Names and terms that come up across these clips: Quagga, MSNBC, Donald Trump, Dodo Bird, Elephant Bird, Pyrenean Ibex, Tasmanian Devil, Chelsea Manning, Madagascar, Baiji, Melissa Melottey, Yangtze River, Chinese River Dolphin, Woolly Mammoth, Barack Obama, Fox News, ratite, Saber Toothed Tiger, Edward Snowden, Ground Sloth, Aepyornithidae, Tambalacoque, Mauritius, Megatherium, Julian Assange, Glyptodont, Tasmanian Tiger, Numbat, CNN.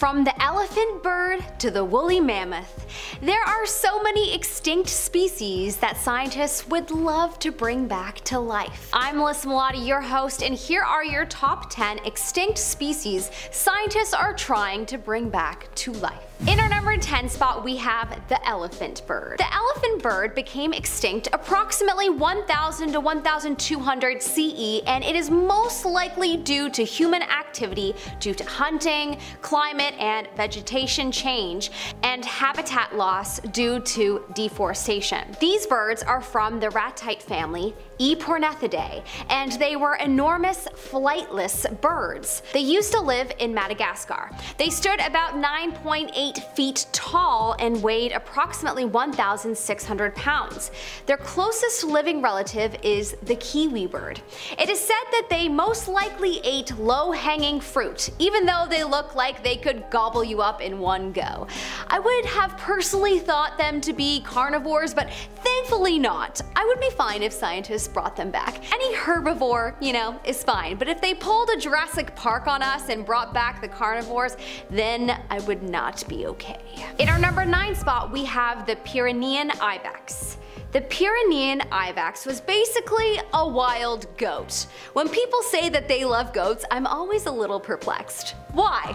From the elephant bird to the woolly mammoth, there are so many extinct species that scientists would love to bring back to life. I'm Melissa Melottey, your host, and here are your top 10 extinct species scientists are trying to bring back to life. In our number 10 spot, we have the elephant bird. The elephant bird became extinct approximately 1000 to 1200 CE, and it is most likely due to human activity due to hunting, climate, and vegetation change, and habitat loss due to deforestation. These birds are from the ratite family, Aepyornithidae, and they were enormous flightless birds. They used to live in Madagascar. They stood about 9.8 feet tall and weighed approximately 1,600 pounds. Their closest living relative is the kiwi bird. It is said that they most likely ate low-hanging fruit, even though they look like they could gobble you up in one go. I would have personally thought them to be carnivores, but thankfully not. I would be fine if scientists brought them back. Any herbivore, you know, is fine, but if they pulled a Jurassic Park on us and brought back the carnivores, then I would not be okay. In our number 9 spot, we have the Pyrenean Ibex. The Pyrenean Ibex was basically a wild goat. When people say that they love goats, I'm always a little perplexed. Why?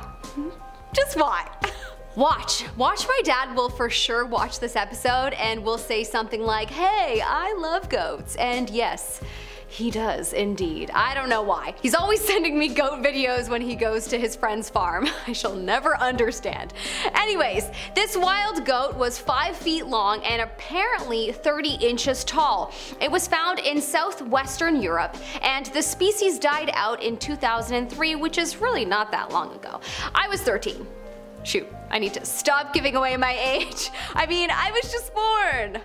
Just why? Watch my dad will for sure watch this episode and will say something like, "Hey, I love goats," and yes, he does indeed. I don't know why. He's always sending me goat videos when he goes to his friend's farm. I shall never understand. Anyways, this wild goat was 5 feet long and apparently 30 inches tall. It was found in southwestern Europe, and the species died out in 2003, which is really not that long ago. I was 13. Shoot, I need to stop giving away my age. I mean, I was just born.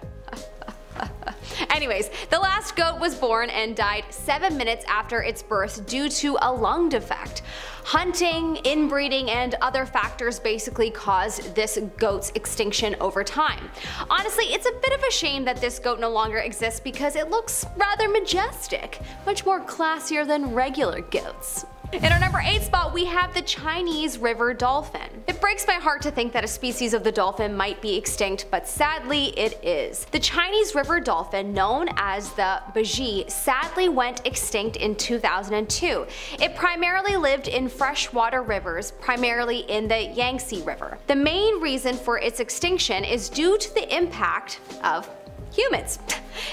Anyways, the last goat was born and died 7 minutes after its birth due to a lung defect. Hunting, inbreeding, and other factors basically caused this goat's extinction over time. Honestly, it's a bit of a shame that this goat no longer exists because it looks rather majestic, much more classier than regular goats. In our number 8 spot, we have the Chinese river dolphin. It breaks my heart to think that a species of the dolphin might be extinct, but sadly it is. The Chinese river dolphin, known as the Baiji, sadly went extinct in 2002. It primarily lived in freshwater rivers, primarily in the Yangtze River. The main reason for its extinction is due to the impact of humans.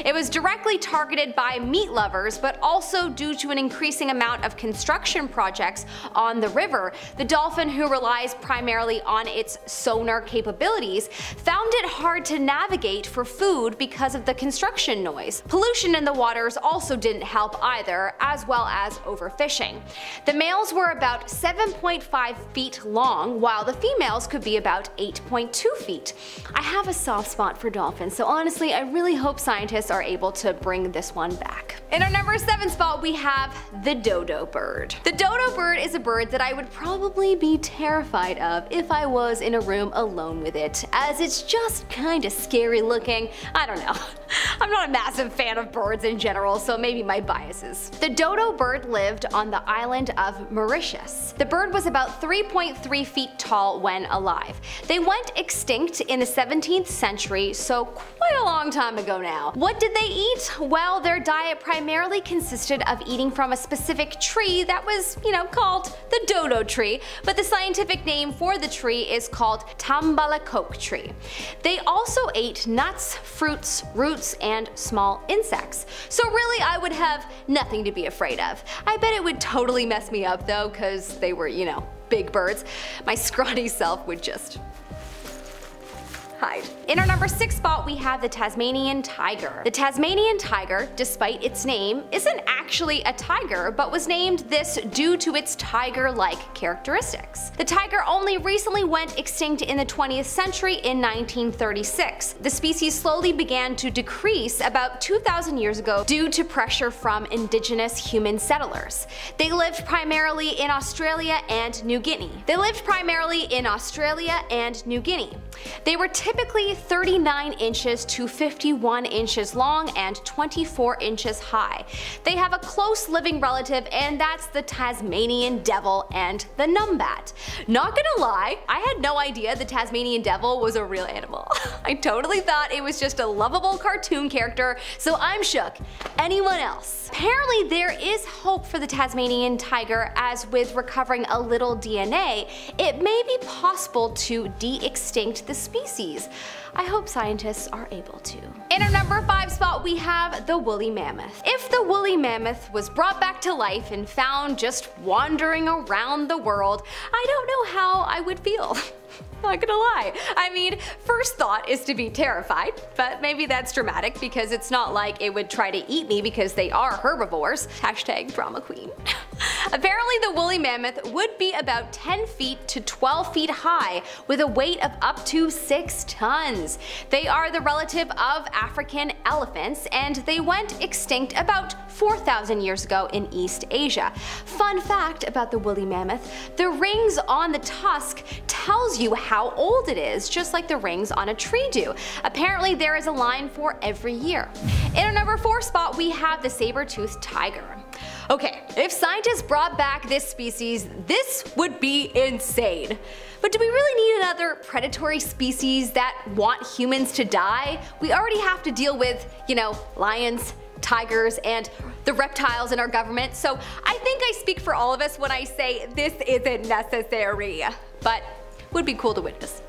It was directly targeted by meat lovers, but also due to an increasing amount of construction projects on the river. The dolphin, who relies primarily on its sonar capabilities, found it hard to navigate for food because of the construction noise. Pollution in the waters also didn't help either, as well as overfishing. The males were about 7.5 feet long, while the females could be about 8.2 feet. I have a soft spot for dolphins, so honestly, I really hope scientists are able to bring this one back. In our number 7 spot, we have the dodo bird. The dodo bird is a bird that I would probably be terrified of if I was in a room alone with it, as it's just kinda scary looking. I don't know. I'm not a massive fan of birds in general, so maybe my biases. The dodo bird lived on the island of Mauritius. The bird was about 3.3 feet tall when alive. They went extinct in the 17th century, so quite a long time ago now. What did they eat? Well, their diet primarily consisted of eating from a specific tree that was, you know, called the dodo tree, but the scientific name for the tree is called Tambalacoque tree. They also ate nuts, fruits, roots, and small insects. So really, I would have nothing to be afraid of. I bet it would totally mess me up though, because they were, you know, big birds. My scrawny self would just hide. In our number 6 spot, we have the Tasmanian tiger. The Tasmanian tiger, despite its name, isn't actually a tiger, but was named this due to its tiger-like characteristics. The tiger only recently went extinct in the 20th century in 1936. The species slowly began to decrease about 2,000 years ago due to pressure from indigenous human settlers. They lived primarily in Australia and New Guinea. They were typically 39 inches to 51 inches long and 24 inches high. They have a close living relative, and that's the Tasmanian Devil and the Numbat. Not gonna lie, I had no idea the Tasmanian Devil was a real animal. I totally thought it was just a lovable cartoon character, so I'm shook. Anyone else? Apparently there is hope for the Tasmanian Tiger, as with recovering a little DNA, it may be possible to de-extinct the species. I hope scientists are able to. In our number 5 spot, we have the woolly mammoth. If the woolly mammoth was brought back to life and found just wandering around the world, I don't know how I would feel. Not gonna lie. I mean, first thought is to be terrified, but maybe that's dramatic because it's not like it would try to eat me because they are herbivores. Hashtag drama queen. Apparently the woolly mammoth would be about 10 feet to 12 feet high with a weight of up to 6 tons. They are the relative of African elephants, and they went extinct about 4,000 years ago in East Asia. Fun fact about the woolly mammoth, the rings on the tusk tells you how old it is, just like the rings on a tree do. Apparently there is a line for every year. In our number 4 spot, we have the saber toothed tiger. Okay, if scientists brought back this species, this would be insane. But do we really need another predatory species that want humans to die? We already have to deal with, you know, lions, tigers, and the reptiles in our government, so I think I speak for all of us when I say this isn't necessary. But would be cool to witness.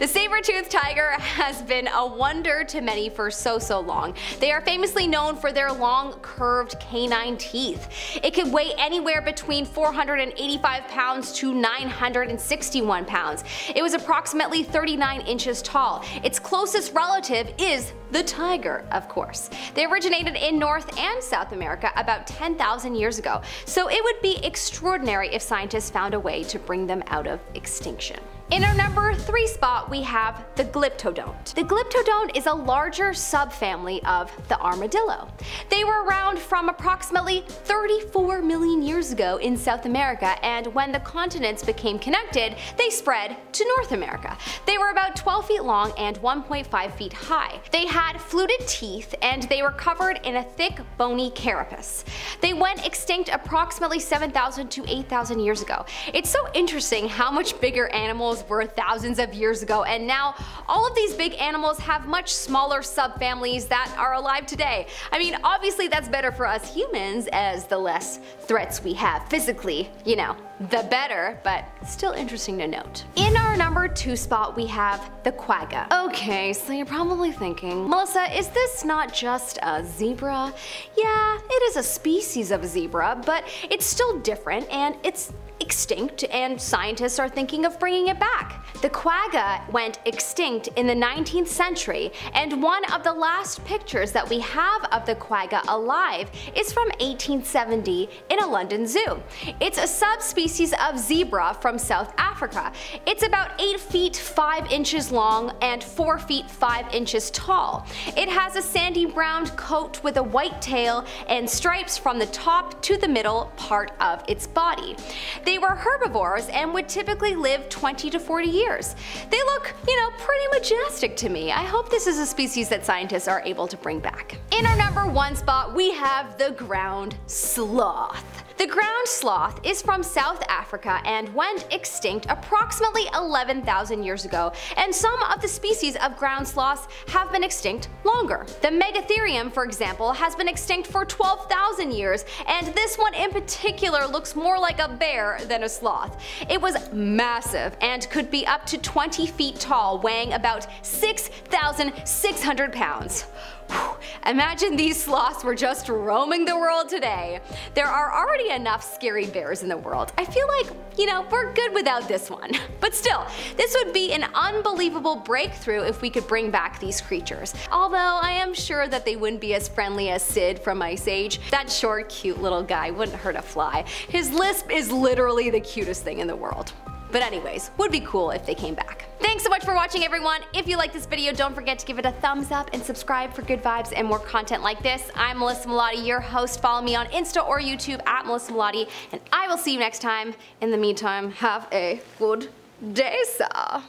The saber-toothed tiger has been a wonder to many for so long. They are famously known for their long, curved canine teeth. It can weigh anywhere between 485 pounds to 961 pounds. It was approximately 39 inches tall. Its closest relative is the tiger, of course. They originated in North and South America about 10,000 years ago, so it would be extraordinary if scientists found a way to bring them out of extinction. In our number 3 spot, we have the Glyptodont. The Glyptodont is a larger subfamily of the armadillo. They were around from approximately 34 million years ago in South America, and when the continents became connected, they spread to North America. They were about 12 feet long and 1.5 feet high. They had fluted teeth, and they were covered in a thick, bony carapace. They went extinct approximately 7,000 to 8,000 years ago. It's so interesting how much bigger animals were thousands of years ago, and now all of these big animals have much smaller subfamilies that are alive today. I mean, obviously that's better for us humans, as the less threats we have physically, you know, the better, but still interesting to note. In our number 2 spot, we have the quagga. Okay, so you're probably thinking, Melissa, is this not just a zebra? Yeah, it is a species of a zebra, but it's still different and it's extinct, and scientists are thinking of bringing it back. The quagga went extinct in the 19th century, and one of the last pictures that we have of the quagga alive is from 1870 in a London zoo. It's a subspecies of zebra from South Africa. It's about 8 feet 5 inches long and 4 feet 5 inches tall. It has a sandy brown coat with a white tail and stripes from the top to the middle part of its body. They were herbivores and would typically live 20 to 40 years. They look, you know, pretty majestic to me. I hope this is a species that scientists are able to bring back. In our number 1 spot, we have the ground sloth. The ground sloth is from South Africa and went extinct approximately 11,000 years ago, and some of the species of ground sloths have been extinct longer. The Megatherium, for example, has been extinct for 12,000 years, and this one in particular looks more like a bear than a sloth. It was massive and could be up to 20 feet tall, weighing about 6,600 pounds. Whew. Imagine these sloths were just roaming the world today. There are already enough scary bears in the world. I feel like, you know, we're good without this one. But still, this would be an unbelievable breakthrough if we could bring back these creatures. Although I am sure that they wouldn't be as friendly as Sid from Ice Age. That short, cute little guy wouldn't hurt a fly. His lisp is literally the cutest thing in the world. But anyways, would be cool if they came back. Thanks so much for watching, everyone. If you like this video, don't forget to give it a thumbs up and subscribe for good vibes and more content like this. I'm Melissa Melottey, your host. Follow me on Insta or YouTube at Melissa Melottey, and I will see you next time. In the meantime, have a good day, sir.